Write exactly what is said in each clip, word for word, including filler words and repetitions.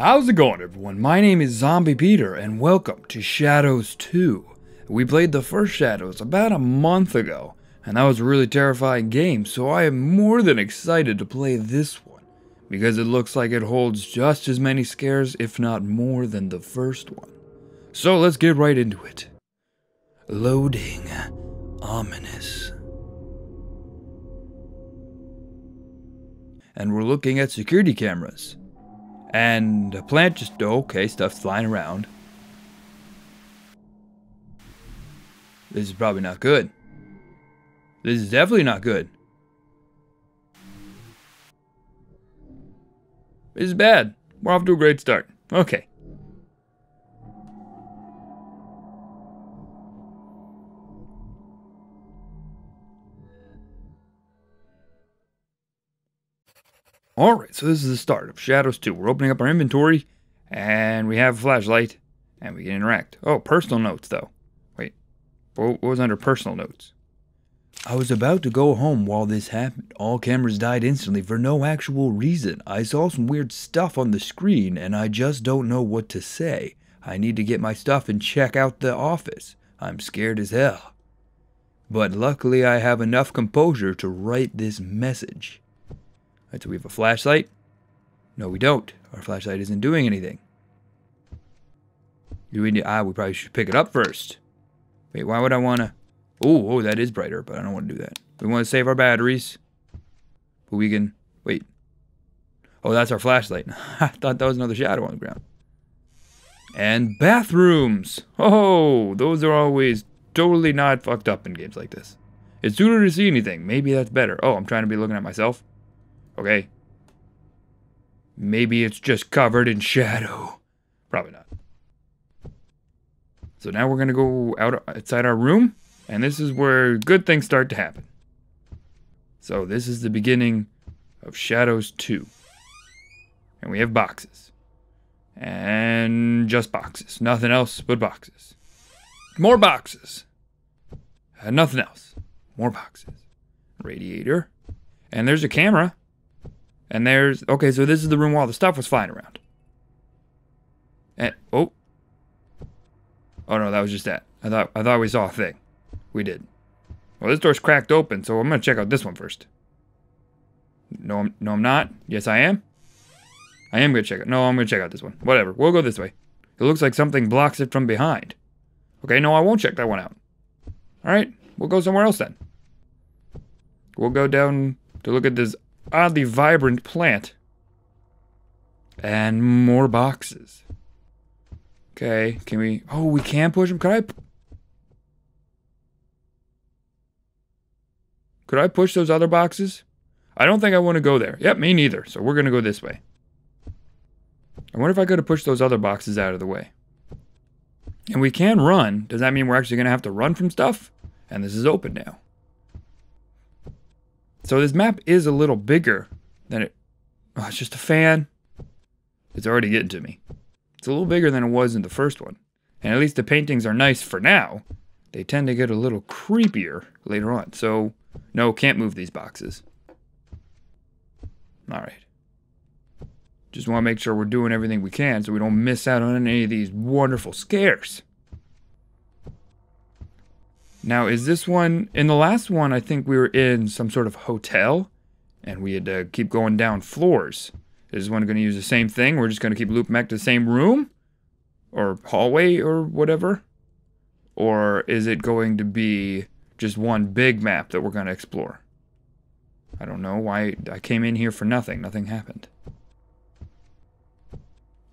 How's it going, everyone? My name is Zombie Peter and welcome to Shadows two. We played the first Shadows about a month ago and that was a really terrifying game, so I am more than excited to play this one because it looks like it holds just as many scares, if not more, than the first one. So let's get right into it. Loading. Ominous. And we're looking at security cameras. And a plant just, okay, stuff's flying around. This is probably not good. This is definitely not good. This is bad. We're off to a great start. Okay. Alright, so this is the start of Shadows two. We're opening up our inventory, and we have a flashlight, and we can interact. Oh, personal notes, though. Wait, what was under personal notes? I was about to go home while this happened. All cameras died instantly for no actual reason. I saw some weird stuff on the screen, and I just don't know what to say. I need to get my stuff and check out the office. I'm scared as hell. But luckily, I have enough composure to write this message. Alright, so we have a flashlight. No, we don't. Our flashlight isn't doing anything. Do we need... Ah, we probably should pick it up first. Wait, why would I want to... Oh, oh, that is brighter, but I don't want to do that. We want to save our batteries. But we can... Wait. Oh, that's our flashlight. I thought that was another shadow on the ground. And bathrooms! Oh, those are always totally not fucked up in games like this. It's sooner to see anything. Maybe that's better. Oh, I'm trying to be looking at myself. Okay. Maybe it's just covered in shadow. Probably not. So now we're going to go out outside our room. And this is where good things start to happen. So this is the beginning of Shadows two. And we have boxes. And just boxes. Nothing else but boxes. More boxes. And nothing else. More boxes. Radiator. And there's a camera. And there's... Okay, so this is the room where all the stuff was flying around. And... Oh. Oh, no, that was just that. I thought I thought we saw a thing. We did. Well, this door's cracked open, so I'm going to check out this one first. No, I'm, no, I'm not. Yes, I am. I am going to check out... No, I'm going to check out this one. Whatever. We'll go this way. It looks like something blocks it from behind. Okay, no, I won't check that one out. All right. We'll go somewhere else, then. We'll go down to look at this... oddly vibrant plant. And more boxes. Okay, can we... Oh, we can push them? Could I... Could I push those other boxes? I don't think I want to go there. Yep, me neither. So we're going to go this way. I wonder if I could have pushed those other boxes out of the way. And we can run. Does that mean we're actually going to have to run from stuff? And this is open now. So this map is a little bigger than it... Oh, it's just a fan. It's already getting to me. It's a little bigger than it was in the first one. And at least the paintings are nice for now. They tend to get a little creepier later on. So, no, can't move these boxes. Alright. Just want to make sure we're doing everything we can so we don't miss out on any of these wonderful scares. Now, is this one... In the last one, I think we were in some sort of hotel. And we had to keep going down floors. Is this one going to use the same thing? We're just going to keep looping back to the same room? Or hallway or whatever? Or is it going to be just one big map that we're going to explore? I don't know why I came in here for nothing. Nothing happened.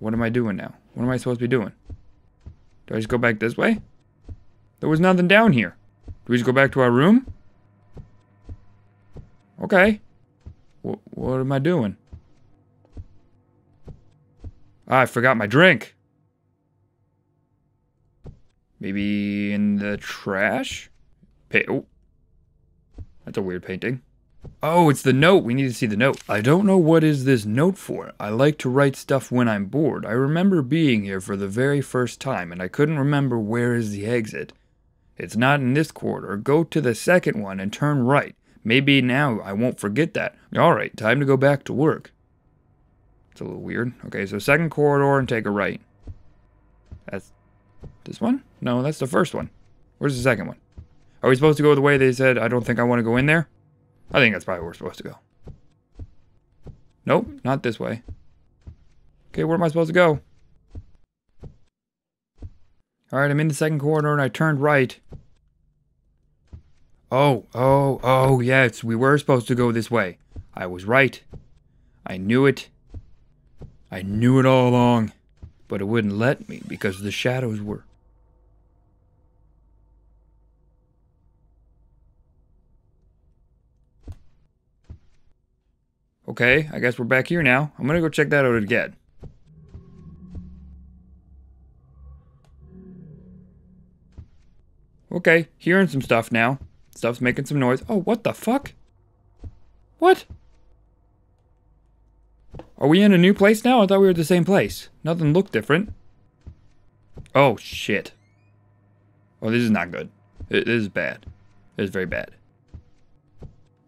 What am I doing now? What am I supposed to be doing? Do I just go back this way? There was nothing down here. Do we just go back to our room? Okay. W what am I doing? Ah, I forgot my drink. Maybe in the trash? Pa oh. That's a weird painting. Oh, it's the note. We need to see the note. I don't know what is this note for. I like to write stuff when I'm bored. I remember being here for the very first time, and I couldn't remember where is the exit. It's not in this corridor. Go to the second one and turn right. Maybe now I won't forget that. Alright, time to go back to work. It's a little weird. Okay, so second corridor and take a right. That's this one? No, that's the first one. Where's the second one? Are we supposed to go the way they said? I don't think I want to go in there. I think that's probably where we're supposed to go. Nope, not this way. Okay, where am I supposed to go? Alright, I'm in the second corridor and I turned right. Oh, oh, oh, yes, we were supposed to go this way. I was right. I knew it. I knew it all along. But it wouldn't let me because the shadows were... Okay, I guess we're back here now. I'm gonna go check that out again. Okay, hearing some stuff now. Stuff's making some noise. Oh, what the fuck? What? Are we in a new place now? I thought we were at the same place. Nothing looked different. Oh, shit. Oh, this is not good. This is bad. This is very bad.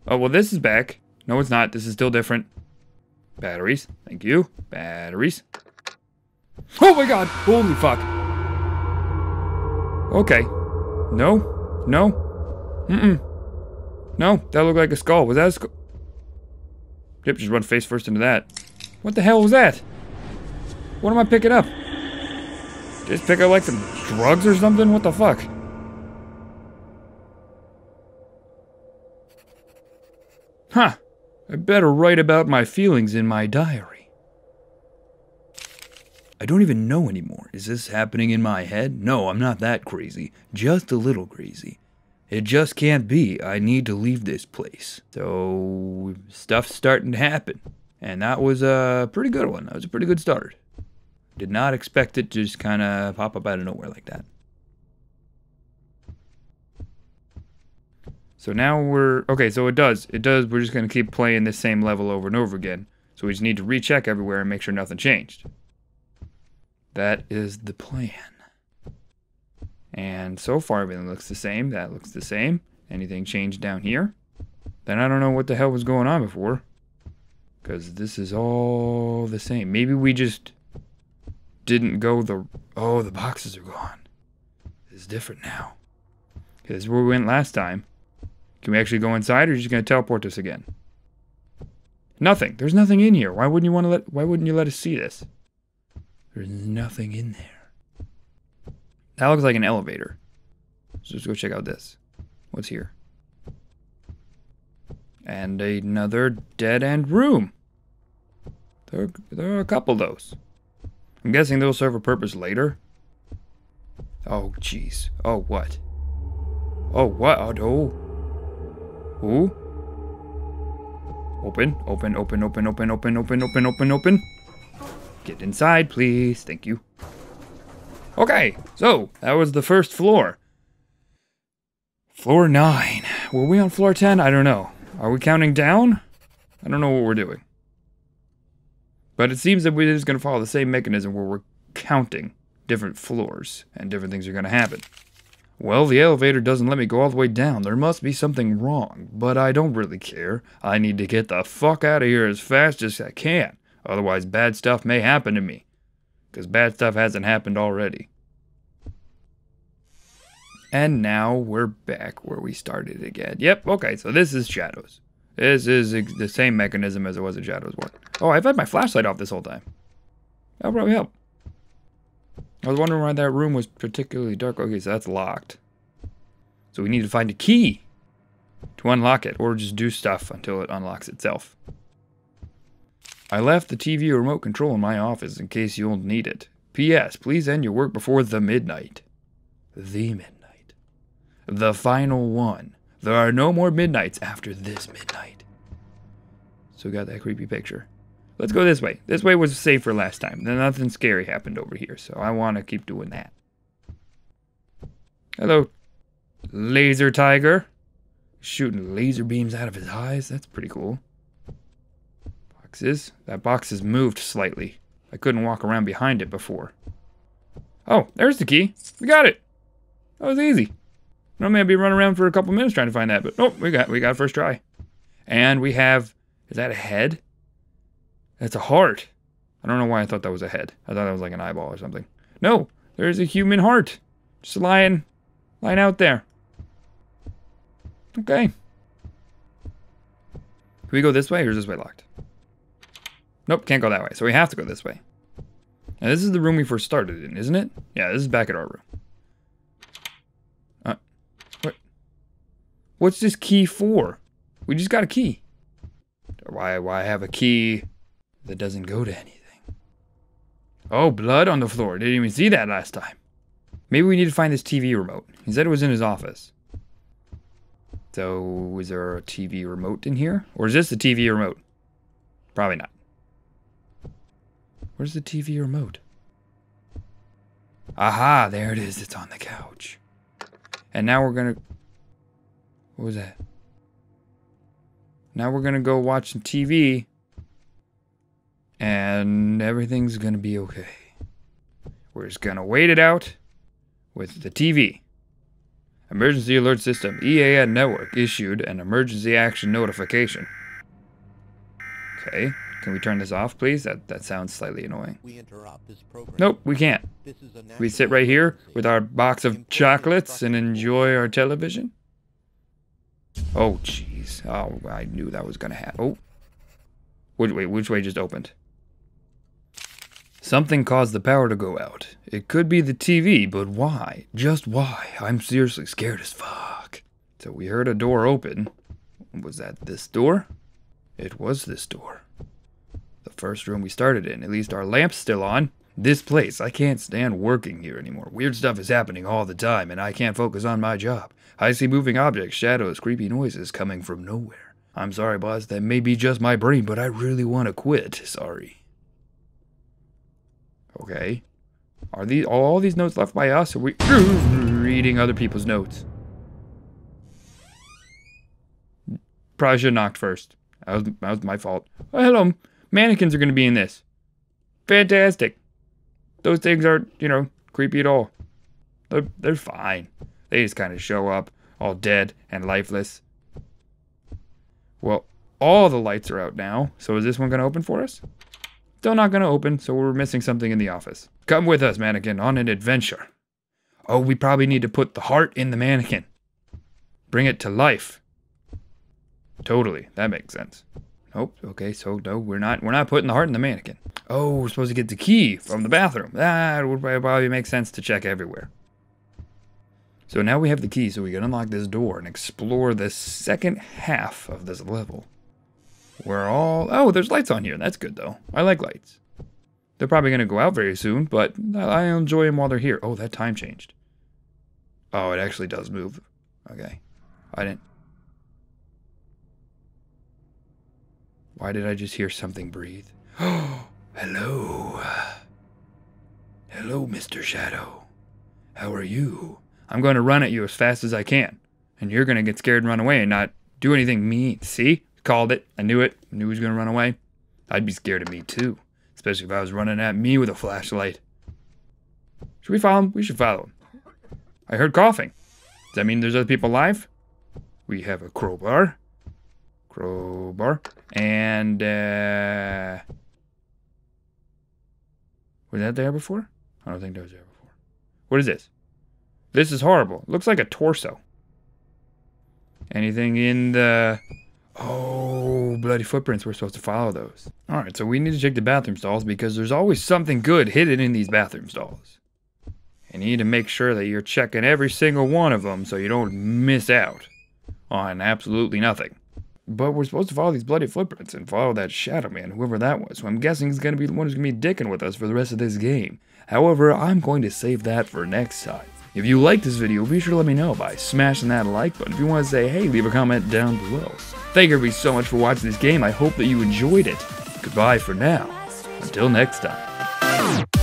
Oh, well, this is back. No, it's not. This is still different. Batteries. Thank you. Batteries. Oh my god! Holy fuck! Okay. No. No. Mm-mm. No. That looked like a skull. Was that a skull? Yep, just run face first into that. What the hell was that? What am I picking up? Just pick up like some drugs or something? What the fuck? Huh. I better write about my feelings in my diary. I don't even know anymore. Is this happening in my head? No, I'm not that crazy. Just a little crazy. It just can't be. I need to leave this place. So, stuff's starting to happen. And that was a pretty good one. That was a pretty good start. Did not expect it to just kind of pop up out of nowhere like that. So now we're, okay, so it does, it does, we're just gonna keep playing this same level over and over again. So we just need to recheck everywhere and make sure nothing changed. That is the plan. And so far everything looks the same, that looks the same. Anything changed down here? Then I don't know what the hell was going on before. Because this is all the same. Maybe we just didn't go the, oh, the boxes are gone. It's different now. Okay, this is where we went last time. Can we actually go inside, or are you just gonna teleport us again? Nothing. There's nothing in here. Why wouldn't you want to let? Why wouldn't you let us see this? There's nothing in there. That looks like an elevator. So let's go check out this. What's here? And another dead-end room. There, there are a couple of those. I'm guessing they'll serve a purpose later. Oh, jeez. Oh, what? Oh, what? Oh, no. Ooh. Open, open, open, open, open, open, open, open, open, open. Get inside, please. Thank you. Okay, so that was the first floor. Floor nine. Were we on floor ten? I don't know. Are we counting down? I don't know what we're doing. But it seems that we're just going to follow the same mechanism where we're counting different floors and different things are going to happen. Well, the elevator doesn't let me go all the way down. There must be something wrong, but I don't really care. I need to get the fuck out of here as fast as I can. Otherwise, bad stuff may happen to me. Because bad stuff hasn't happened already. And now we're back where we started again. Yep, okay, so this is Shadows. This is the same mechanism as it was in Shadows one. Oh, I've had my flashlight off this whole time. That'll probably help. I was wondering why that room was particularly dark. Okay, so that's locked. So we need to find a key to unlock it, or just do stuff until it unlocks itself. I left the T V remote control in my office in case you'll need it. P S Please end your work before the midnight. The midnight. The final one. There are no more midnights after this midnight. So we got that creepy picture. Let's go this way. This way was safer last time. Nothing scary happened over here, so I want to keep doing that. Hello, Laser Tiger. Shooting laser beams out of his eyes. That's pretty cool. Boxes. That box has moved slightly. I couldn't walk around behind it before. Oh, there's the key. We got it. That was easy. Normally I'd be running around for a couple minutes trying to find that, but oh, we got we got first try. And we have, is that a head? That's a heart. I don't know why I thought that was a head. I thought that was like an eyeball or something. No, there's a human heart. Just lying, lying out there. Okay. Can we go this way, or is this way locked? Nope, can't go that way, so we have to go this way. Now this is the room we first started in, isn't it? Yeah, this is back at our room. Uh, what? What's this key for? We just got a key. Why, why have a key that doesn't go to anything? Oh, blood on the floor. Didn't even see that last time. Maybe we need to find this T V remote. He said it was in his office. So, is there a T V remote in here? Or is this the T V remote? Probably not. Where's the T V remote? Aha, there it is. It's on the couch. And now we're gonna... What was that? Now we're gonna go watch some T V. And everything's gonna be okay. We're just gonna wait it out with the T V. Emergency alert system, E A S network issued an emergency action notification. Okay, can we turn this off, please? That that sounds slightly annoying. We interrupt this program. Nope, we can't. This is a we sit right here with our box of chocolates and enjoy our television. Oh, jeez. Oh, I knew that was gonna happen. Oh, wait, wait, which way just opened? Something caused the power to go out. It could be the T V, but why? Just why? I'm seriously scared as fuck. So we heard a door open. Was that this door? It was this door. The first room we started in. At least our lamp's still on. This place, I can't stand working here anymore. Weird stuff is happening all the time, and I can't focus on my job. I see moving objects, shadows, creepy noises coming from nowhere. I'm sorry, boss. That may be just my brain, but I really want to quit. Sorry. Okay. Are these are all these notes left by us? Or are we reading other people's notes? Probably should have knocked first. That was, that was my fault. Oh, hello. Mannequins are going to be in this. Fantastic. Those things aren't, you know, creepy at all. They're, they're fine. They just kind of show up, all dead and lifeless. Well, all the lights are out now. So is this one going to open for us? Still not gonna open, so we're missing something in the office. Come with us, mannequin, on an adventure. Oh, we probably need to put the heart in the mannequin. Bring it to life. Totally, that makes sense. Nope, okay, so no, we're not we're not putting the heart in the mannequin. Oh, we're supposed to get the key from the bathroom. That would probably make sense to check everywhere. So now we have the key, so we can unlock this door and explore the second half of this level. We're all... Oh, there's lights on here. That's good, though. I like lights. They're probably going to go out very soon, but I enjoy them while they're here. Oh, that time changed. Oh, it actually does move. Okay. I didn't... Why did I just hear something breathe? Oh, hello. Hello, Mister Shadow. How are you? I'm going to run at you as fast as I can, and you're going to get scared and run away and not do anything mean. See? Called it. I knew it. I knew he was going to run away. I'd be scared of me too. Especially if I was running at me with a flashlight. Should we follow him? We should follow him. I heard coughing. Does that mean there's other people alive? We have a crowbar. Crowbar. And, uh... was that there before? I don't think that was there before. What is this? This is horrible. It looks like a torso. Anything in the... Oh, bloody footprints. We're supposed to follow those. All right, so we need to check the bathroom stalls because there's always something good hidden in these bathroom stalls. And you need to make sure that you're checking every single one of them so you don't miss out on absolutely nothing. But we're supposed to follow these bloody footprints and follow that shadow man, whoever that was, who I'm guessing is going to be the one who's going to be dicking with us for the rest of this game. However, I'm going to save that for next time. If you like this video, be sure to let me know by smashing that like button. If you want to say, hey, leave a comment down below. Thank you everybody so much for watching this game. I hope that you enjoyed it. Goodbye for now. Until next time.